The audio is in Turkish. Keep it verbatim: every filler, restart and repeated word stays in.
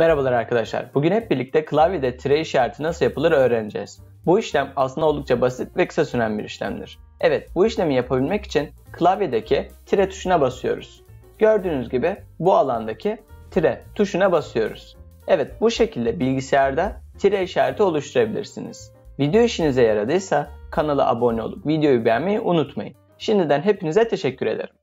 Merhabalar arkadaşlar. Bugün hep birlikte klavyede tire işareti nasıl yapılır öğreneceğiz. Bu işlem aslında oldukça basit ve kısa süren bir işlemdir. Evet, bu işlemi yapabilmek için klavyedeki tire tuşuna basıyoruz. Gördüğünüz gibi bu alandaki tire tuşuna basıyoruz. Evet, bu şekilde bilgisayarda tire işareti oluşturabilirsiniz. Video işinize yaradıysa kanala abone olup videoyu beğenmeyi unutmayın. Şimdiden hepinize teşekkür ederim.